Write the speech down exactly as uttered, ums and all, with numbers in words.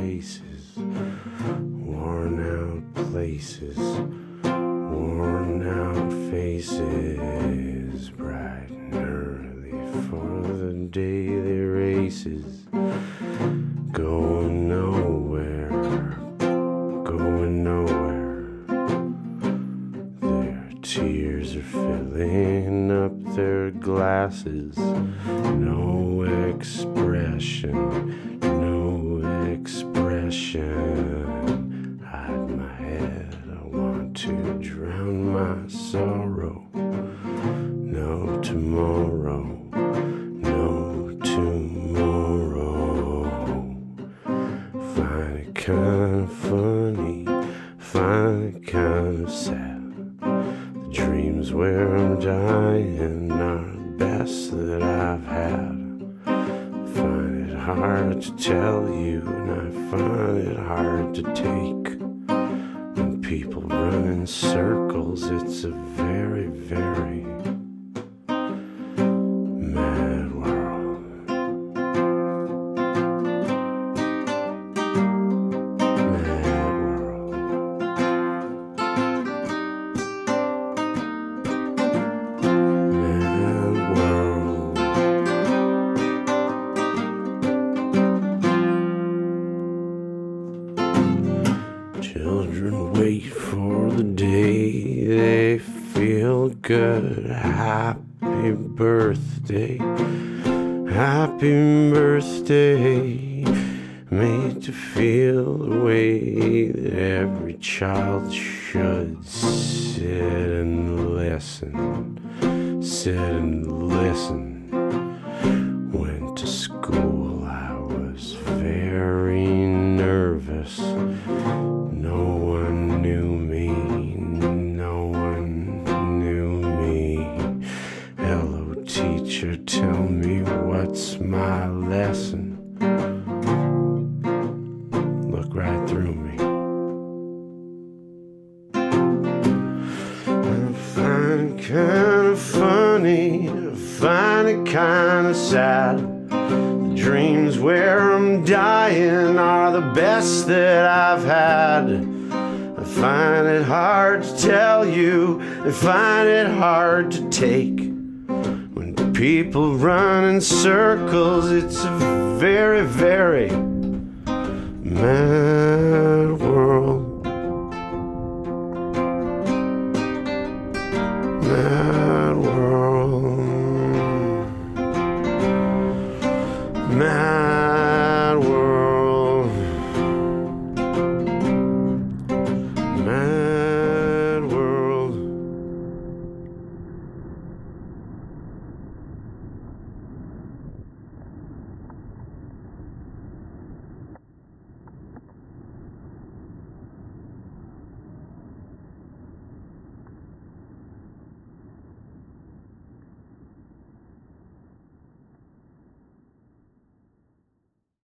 faces, worn out places, worn out faces, bright and early for the daily races, going nowhere, going nowhere, their tears are filling up their glasses, no expression, no expression. Hide my head, I want to drown my sorrow. No tomorrow, no tomorrow. Find it kind of funny, find it kind of sad. The dreams where I'm dying are the best that I've had. Find it hard to tell you, and I find it hard to take. When people run in circles, it's a very, very mad world. Mad world. Mad world. Children wait for the day they feel good. Happy birthday, happy birthday. Made to feel the way that every child should. Sit and listen, sit and listen. Went to school, I was very nervous. No one knew me, no one knew me. Hello teacher, tell me what's my lesson. Look right through me. I find it kind of funny, I find it kind of sad. Dreams where I'm dying are the best that I've had. I find it hard to tell you, I find it hard to take. When people run in circles, it's a very, very mad